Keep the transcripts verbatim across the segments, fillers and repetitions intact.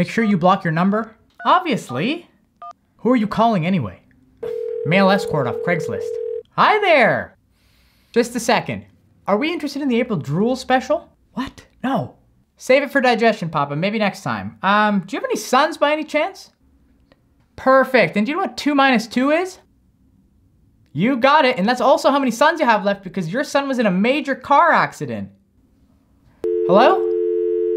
Make sure you block your number. Obviously. Who are you calling anyway? Male escort off Craigslist. Hi there! Just a second. Are we interested in the April Drool special? What? No. Save it for digestion, Papa. Maybe next time. Um, do you have any sons by any chance? Perfect. And do you know what two minus two is? You got it. And that's also how many sons you have left because your son was in a major car accident. Hello?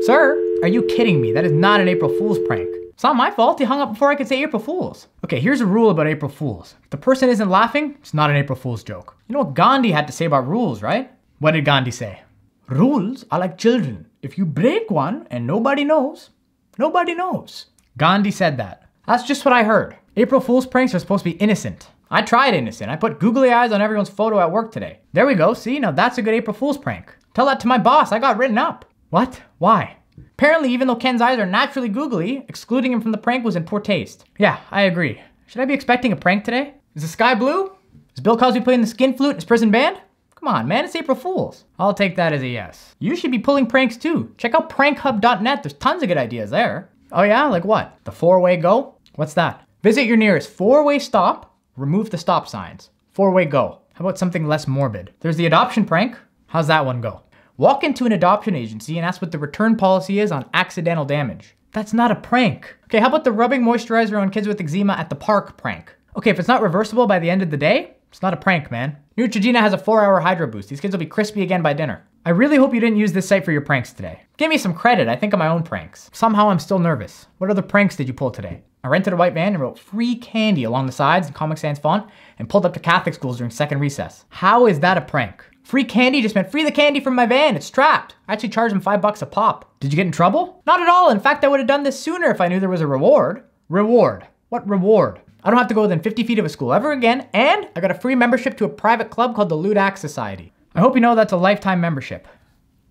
Sir? Are you kidding me? That is not an April Fool's prank. It's not my fault. He hung up before I could say April Fools. Okay, here's a rule about April Fools. If the person isn't laughing, it's not an April Fool's joke. You know what Gandhi had to say about rules, right? What did Gandhi say? Rules are like children. If you break one and nobody knows, nobody knows. Gandhi said that. That's just what I heard. April Fool's pranks are supposed to be innocent. I tried innocent. I put googly eyes on everyone's photo at work today. There we go. See, now that's a good April Fool's prank. Tell that to my boss. I got written up. What? Why? Apparently, even though Ken's eyes are naturally googly, excluding him from the prank was in poor taste. Yeah, I agree. Should I be expecting a prank today? Is the sky blue? Is Bill Cosby playing the skin flute in his prison band? Come on, man, it's April Fools. I'll take that as a yes. You should be pulling pranks too. Check out prank hub dot net. There's tons of good ideas there. Oh yeah, like what? The four-way go? What's that? Visit your nearest four-way stop, remove the stop signs. Four-way go. How about something less morbid? There's the adoption prank. How's that one go? Walk into an adoption agency and ask what the return policy is on accidental damage. That's not a prank. Okay, how about the rubbing moisturizer on kids with eczema at the park prank? Okay, if it's not reversible by the end of the day, it's not a prank, man. Neutrogena has a four hour hydro boost. These kids will be crispy again by dinner. I really hope you didn't use this site for your pranks today. Give me some credit, I think of my own pranks. Somehow I'm still nervous. What other pranks did you pull today? I rented a white van and wrote free candy along the sides in Comic Sans font and pulled up to Catholic schools during second recess. How is that a prank? Free candy just meant free the candy from my van, it's trapped. I actually charged them five bucks a pop. Did you get in trouble? Not at all, in fact I would have done this sooner if I knew there was a reward. Reward, what reward? I don't have to go within fifty feet of a school ever again, and I got a free membership to a private club called the Ludac Society. I hope you know that's a lifetime membership.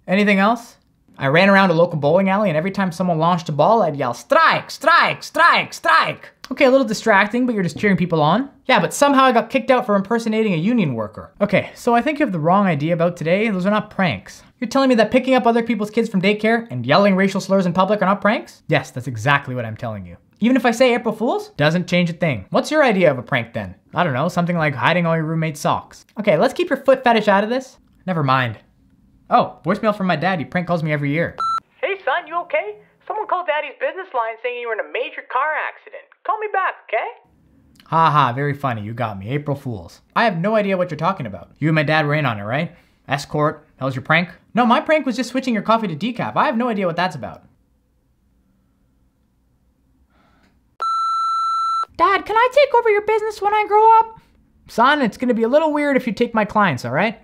Anything else? I ran around a local bowling alley and every time someone launched a ball, I'd yell, strike, strike, strike, strike. Okay, a little distracting, but you're just cheering people on. Yeah, but somehow I got kicked out for impersonating a union worker. Okay, so I think you have the wrong idea about today. Those are not pranks. You're telling me that picking up other people's kids from daycare and yelling racial slurs in public are not pranks? Yes, that's exactly what I'm telling you. Even if I say April Fools, doesn't change a thing. What's your idea of a prank then? I don't know, something like hiding all your roommate's socks. Okay, let's keep your foot fetish out of this. Never mind. Oh, voicemail from my dad. He prank calls me every year. Hey son, you okay? Someone called Daddy's business line saying you were in a major car accident. Call me back, okay? Haha, ha, very funny. You got me. April Fools. I have no idea what you're talking about. You and my dad were in on it, right? Escort. That was your prank? No, my prank was just switching your coffee to decaf. I have no idea what that's about. Dad, can I take over your business when I grow up? Son, it's going to be a little weird if you take my clients, all right?